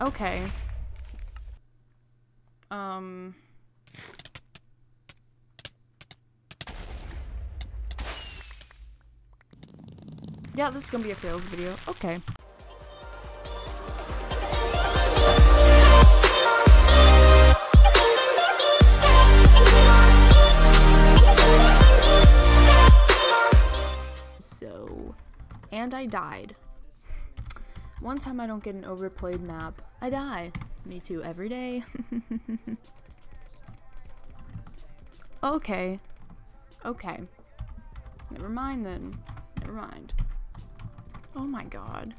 Okay. Yeah, this is gonna be a fails video. Okay. So, and I died. One time I don't get an overplayed map, I die. Me too, every day. Okay. Okay. Never mind then. Never mind. Oh my god.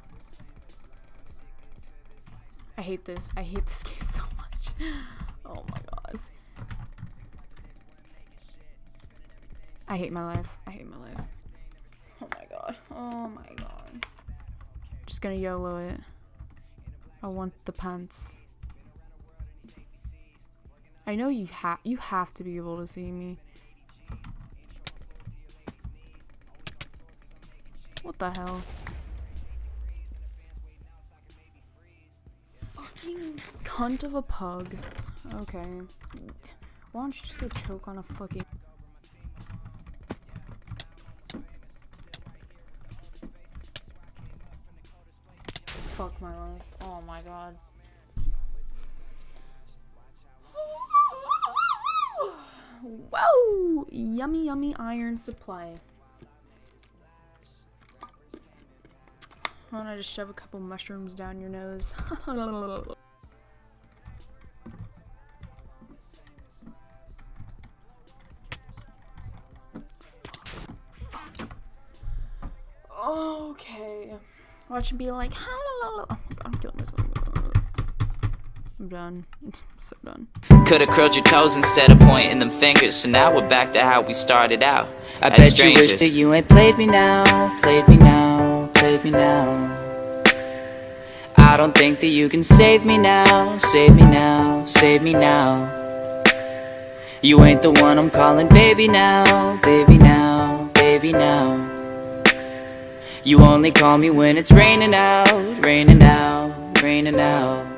I hate this. I hate this game so much. Oh my gosh. I hate my life. I hate my life. Oh my god. Oh my god. Just gonna YOLO it. I want the pants. I know you have to be able to see me. What the hell? Fucking cunt of a pug. Okay. Why don't you just go choke on a fucking... Fuck my life. Oh my god. Whoa! Yummy, yummy iron supply. Why don't I just shove a couple mushrooms down your nose? Fuck. Okay. Watch and be like, hello. Oh my god, I'm killing myself. I'm done. I'm so done. Could have curled your toes instead of pointing them fingers. So now we're back to how we started out. I bet strangers. You wish that you ain't played me now. Played me now. Played me now. I don't think that you can save me now. Save me now. Save me now. You ain't the one I'm calling baby now. Baby now. Baby now. You only call me when it's raining out. Raining out. Raining out.